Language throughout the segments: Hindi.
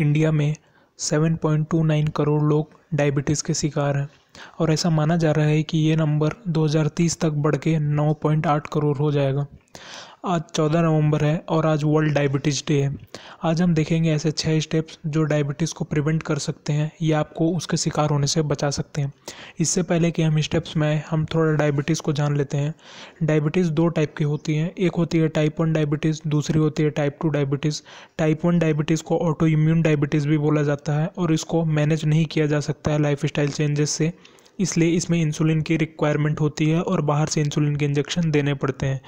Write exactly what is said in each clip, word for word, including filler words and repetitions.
इंडिया में सात पॉइंट दो नौ करोड़ लोग डायबिटीज़ के शिकार हैं और ऐसा माना जा रहा है कि ये नंबर दो हज़ार तीस तक बढ़ के नौ पॉइंट आठ करोड़ हो जाएगा। आज चौदह नवंबर है और आज वर्ल्ड डायबिटीज़ डे है। आज हम देखेंगे ऐसे छह स्टेप्स जो डायबिटीज़ को प्रिवेंट कर सकते हैं या आपको उसके शिकार होने से बचा सकते हैं। इससे पहले कि हम स्टेप्स में आए, हम थोड़ा डायबिटीज़ को जान लेते हैं। डायबिटीज़ दो टाइप की होती हैं, एक होती है टाइप वन डायबिटीज़, दूसरी होती है type two diabetes. Type one diabetes को ऑटो इम्यून डायबिटीज़ भी बोला जाता है और इसको मैनेज नहीं किया जा सकता है लाइफ स्टाइल चेंजेस से, इसलिए इसमें इंसुलिन की रिक्वायरमेंट होती है और बाहर से इंसुलिन के इंजेक्शन देने पड़ते हैं।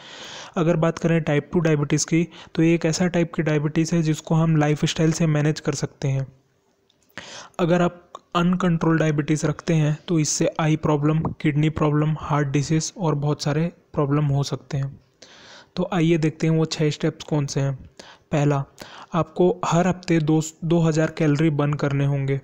अगर बात करें टाइप टू डायबिटीज़ की, तो ये एक ऐसा टाइप की डायबिटीज़ है जिसको हम लाइफस्टाइल से मैनेज कर सकते हैं। अगर आप अनकंट्रोल डायबिटीज़ रखते हैं तो इससे eye problem, kidney problem, heart disease और बहुत सारे प्रॉब्लम हो सकते हैं। तो आइए देखते हैं वो छः स्टेप्स कौन से हैं। पहला, आपको हर हफ्ते दो दो हज़ार कैलोरी बर्न करने होंगे,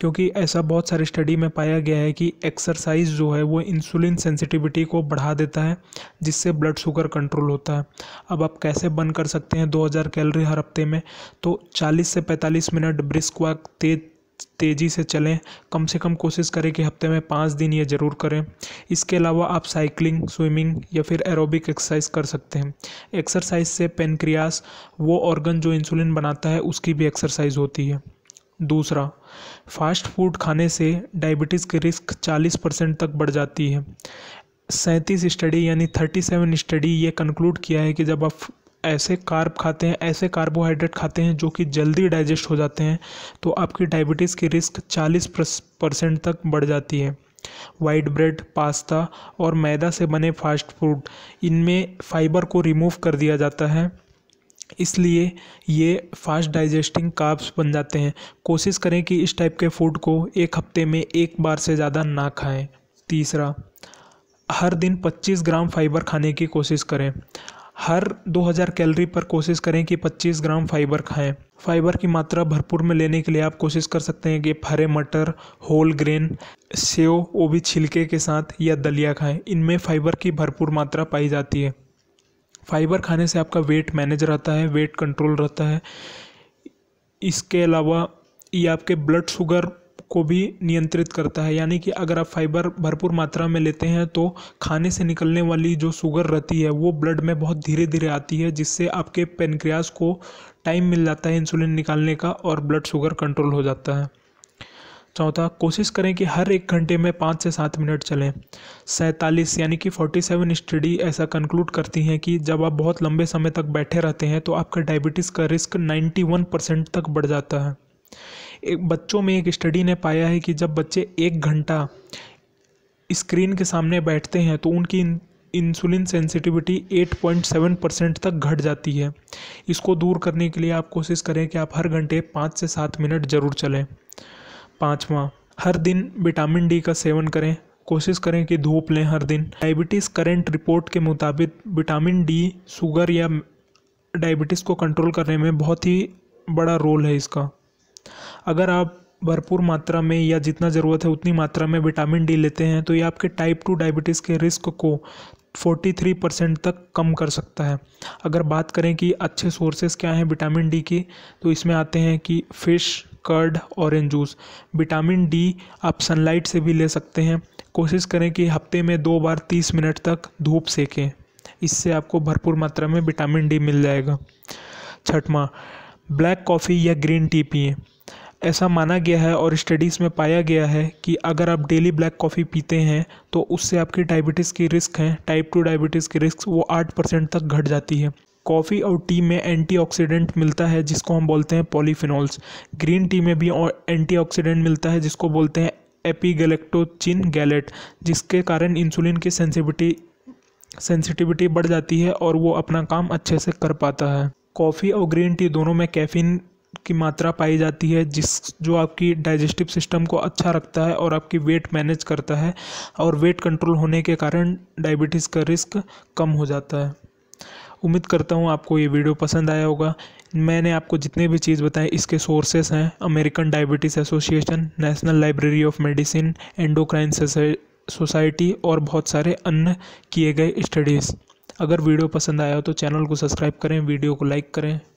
क्योंकि ऐसा बहुत सारी स्टडी में पाया गया है कि एक्सरसाइज जो है वो इंसुलिन सेंसिटिविटी को बढ़ा देता है, जिससे ब्लड शुगर कंट्रोल होता है। अब आप कैसे बर्न कर सकते हैं दो हज़ार कैलोरी हर हफ्ते में? तो चालीस से पैंतालीस मिनट ब्रिस्क वॉक, तेज तेज़ी से चलें। कम से कम कोशिश करें कि हफ्ते में पाँच दिन ये ज़रूर करें। इसके अलावा आप साइकिलिंग, स्विमिंग या फिर एरोबिक एक्सरसाइज कर सकते हैं। एक्सरसाइज से पेनक्रियास, वो ऑर्गन जो इंसुलिन बनाता है, उसकी भी एक्सरसाइज होती है। दूसरा, फास्ट फूड खाने से डायबिटीज़ की रिस्क चालीस परसेंट तक बढ़ जाती है। सैंतीस स्टडी यानी सैंतीस स्टडी ये कंक्लूड किया है कि जब आप ऐसे कार्ब खाते हैं, ऐसे कार्बोहाइड्रेट खाते हैं जो कि जल्दी डाइजेस्ट हो जाते हैं, तो आपकी डायबिटीज़ की रिस्क चालीस परसेंट तक बढ़ जाती है। वाइट ब्रेड, पास्ता और मैदा से बने फास्ट फूड, इनमें फाइबर को रिमूव कर दिया जाता है, इसलिए ये फास्ट डाइजेस्टिंग कार्ब्स बन जाते हैं। कोशिश करें कि इस टाइप के फूड को एक हफ्ते में एक बार से ज़्यादा ना खाएं। तीसरा, हर दिन पच्चीस ग्राम फाइबर खाने की कोशिश करें। हर दो हज़ार कैलोरी पर कोशिश करें कि पच्चीस ग्राम फाइबर खाएं। फाइबर की मात्रा भरपूर में लेने के लिए आप कोशिश कर सकते हैं कि हरे मटर, होल ग्रेन, सेव, वो भी छिलके के साथ, या दलिया खाएं। इनमें फाइबर की भरपूर मात्रा पाई जाती है। फाइबर खाने से आपका वेट मैनेज रहता है, वेट कंट्रोल रहता है। इसके अलावा ये आपके ब्लड शुगर को भी नियंत्रित करता है, यानी कि अगर आप फाइबर भरपूर मात्रा में लेते हैं तो खाने से निकलने वाली जो शुगर रहती है वो ब्लड में बहुत धीरे धीरे आती है, जिससे आपके पेनक्रियास को टाइम मिल जाता है इंसुलिन निकालने का और ब्लड शुगर कंट्रोल हो जाता है। चौथा, कोशिश करें कि हर एक घंटे में पाँच से सात मिनट चलें। सैंतालीस यानी कि सैंतालीस स्टडी ऐसा कंक्लूड करती हैं कि जब आप बहुत लंबे समय तक बैठे रहते हैं तो आपका डायबिटीज़ का रिस्क इक्यानवे परसेंट तक बढ़ जाता है। एक बच्चों में एक स्टडी ने पाया है कि जब बच्चे एक घंटा स्क्रीन के सामने बैठते हैं तो उनकी इंसुलिन सेंसिटिविटी आठ पॉइंट सात परसेंट तक घट जाती है। इसको दूर करने के लिए आप कोशिश करें कि आप हर घंटे पाँच से सात मिनट ज़रूर चलें। पाँचवा, हर दिन विटामिन डी का सेवन करें। कोशिश करें कि धूप लें हर दिन। डायबिटीज़ करंट रिपोर्ट के मुताबिक विटामिन डी शुगर या डायबिटीज़ को कंट्रोल करने में बहुत ही बड़ा रोल है इसका। अगर आप भरपूर मात्रा में या जितना ज़रूरत है उतनी मात्रा में विटामिन डी लेते हैं तो ये आपके टाइप टू डायबिटीज़ के रिस्क को तैंतालीस परसेंट तक कम कर सकता है। अगर बात करें कि अच्छे सोर्सेस क्या हैं विटामिन डी की, तो इसमें आते हैं कि fish, curd, orange juice. Vitamin D आप सनलाइट से भी ले सकते हैं। कोशिश करें कि हफ्ते में दो बार तीस मिनट तक धूप सेकें, इससे आपको भरपूर मात्रा में विटामिन डी मिल जाएगा। छठवां, ब्लैक कॉफ़ी या ग्रीन टी पिएं। ऐसा माना गया है और स्टडीज़ में पाया गया है कि अगर आप डेली ब्लैक कॉफ़ी पीते हैं तो उससे आपकी डायबिटीज़ की रिस्क है, टाइप टू डायबिटीज़ की रिस्क, वो आठ परसेंट तक घट जाती है। कॉफ़ी और टी में एंटीऑक्सीडेंट मिलता है जिसको हम बोलते हैं पॉलीफिनॉल्स। ग्रीन टी में भी एंटीऑक्सीडेंट मिलता है जिसको बोलते हैं एपिगैलेक्टोचिन गैलेट, जिसके कारण इंसुलिन की सेंसिटिविटी सेंसिटिविटी बढ़ जाती है और वो अपना काम अच्छे से कर पाता है। कॉफ़ी और ग्रीन टी दोनों में कैफीन की मात्रा पाई जाती है, जिस जो आपकी डाइजेस्टिव सिस्टम को अच्छा रखता है और आपकी वेट मैनेज करता है, और वेट कंट्रोल होने के कारण डायबिटीज़ का रिस्क कम हो जाता है। उम्मीद करता हूँ आपको ये वीडियो पसंद आया होगा। मैंने आपको जितने भी चीज़ बताएं, इसके सोर्सेस हैं American Diabetes Association, National Library of Medicine, Endocrine Society और बहुत सारे अन्य किए गए स्टडीज़। अगर वीडियो पसंद आया हो तो चैनल को सब्सक्राइब करें, वीडियो को लाइक करें।